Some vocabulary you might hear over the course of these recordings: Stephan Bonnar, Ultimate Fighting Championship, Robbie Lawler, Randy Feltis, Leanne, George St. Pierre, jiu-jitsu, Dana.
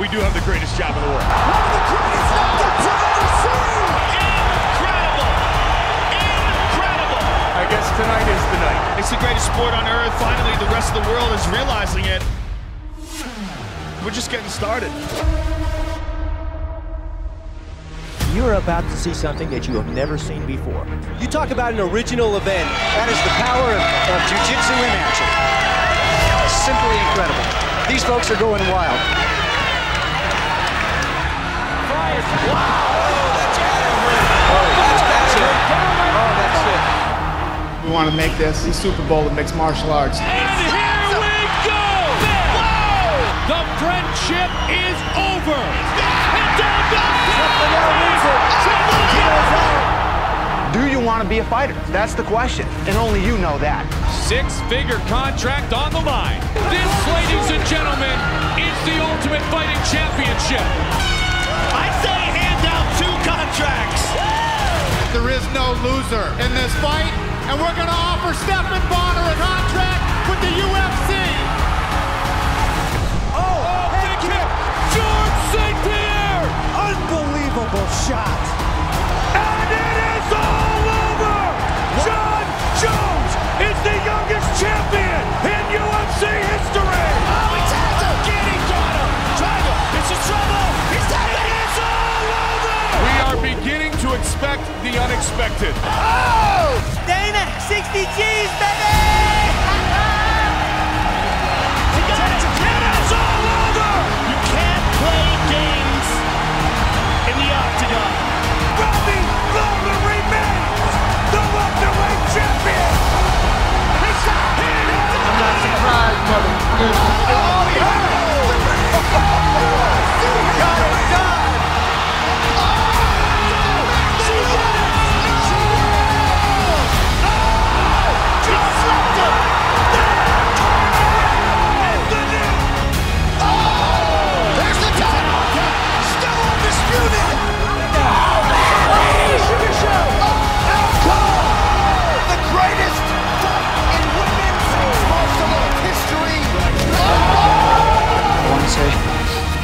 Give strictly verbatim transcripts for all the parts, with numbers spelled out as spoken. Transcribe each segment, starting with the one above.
we do have the greatest job in the world. One of the greatest knockouts I've ever seen! Incredible! Incredible! I guess tonight is the night. It's the greatest sport on earth. Finally, the rest of the world is realizing it. We're just getting started. You're about to see something that you have never seen before. You talk about an original event. That is the power of, of jiu-jitsu in action. Simply incredible. These folks are going wild. Wow! Oh, that's it. Oh, that's, that's it. Oh, that's it. We want to make this the Super Bowl of mixed martial arts. And here we go! Wow! The friendship is over. Do you want to be a fighter? That's the question, and only you know that. Six-figure contract on the line. This, ladies and gentlemen, is the Ultimate Fighting Championship. I say hand out two contracts. There is no loser in this fight, and we're going to offer Stephan Bonnar a contract with the U F C. Oh, oh big kick. George Saint Pierre. Unbelievable shot. Champion in U F C history! Oh, he's after getting Dana! Trouble! It's in trouble! He's tapping it! It's all over! We are beginning to expect the unexpected. Oh! Dana, sixty G's, baby! And it's all over! You can't play games in the octagon. Robbie Lawler remains the welterweight champion! Oh, yeah.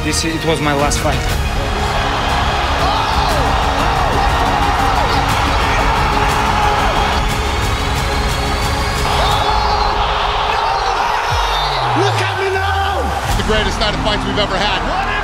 This, it was my last fight. Look at me now! It's the greatest night of fights we've ever had.